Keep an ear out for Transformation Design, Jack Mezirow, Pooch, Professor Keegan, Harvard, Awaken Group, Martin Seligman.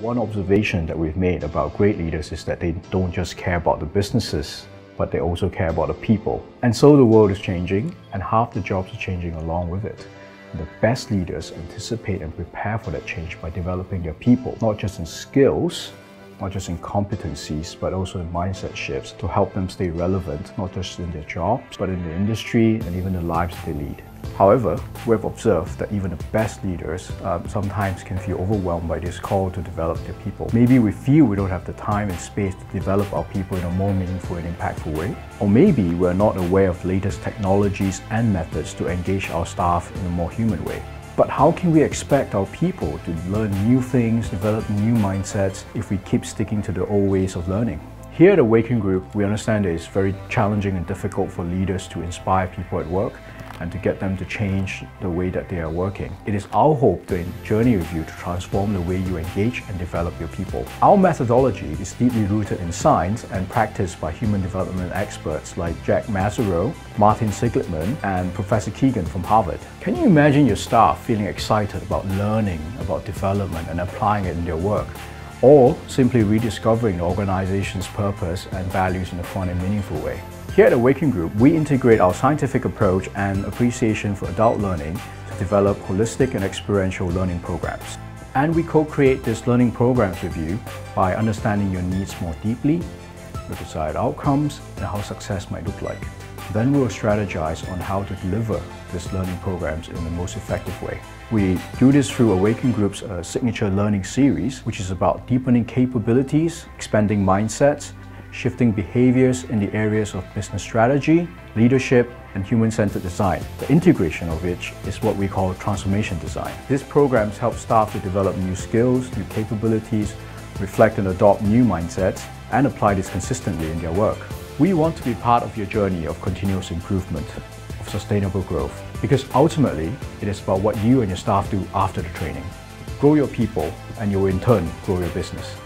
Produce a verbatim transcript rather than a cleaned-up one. One observation that we've made about great leaders is that they don't just care about the businesses, but they also care about the people. And so the world is changing, and half the jobs are changing along with it. And the best leaders anticipate and prepare for that change by developing their people, not just in skills, not just in competencies, but also in mindset shifts to help them stay relevant, not just in their jobs, but in the industry and even the lives they lead. However, we've observed that even the best leaders uh, sometimes can feel overwhelmed by this call to develop their people. Maybe we feel we don't have the time and space to develop our people in a more meaningful and impactful way. Or maybe we're not aware of latest technologies and methods to engage our staff in a more human way. But how can we expect our people to learn new things, develop new mindsets, if we keep sticking to the old ways of learning? Here at Awaken Group, we understand that it's very challenging and difficult for leaders to inspire people at work and to get them to change the way that they are working. It is our hope to journey with you to transform the way you engage and develop your people. Our methodology is deeply rooted in science and practiced by human development experts like Jack Mezirow, Martin Seligman, and Professor Keegan from Harvard. Can you imagine your staff feeling excited about learning, about development, and applying it in their work? Or simply rediscovering the organization's purpose and values in a fun and meaningful way? Here at Awaken Group, we integrate our scientific approach and appreciation for adult learning to develop holistic and experiential learning programs. And we co-create these learning programs with you by understanding your needs more deeply, your desired outcomes, and how success might look like. Then we will strategize on how to deliver these learning programs in the most effective way. We do this through Awaken Group's uh, signature learning series, which is about deepening capabilities, expanding mindsets, shifting behaviors in the areas of business strategy, leadership, and human-centered design, the integration of which is what we call transformation design. These programs help staff to develop new skills, new capabilities, reflect and adopt new mindsets, and apply this consistently in their work. We want to be part of your journey of continuous improvement, of sustainable growth, because ultimately, it is about what you and your staff do after the training. Grow your people, and you will in turn grow your business.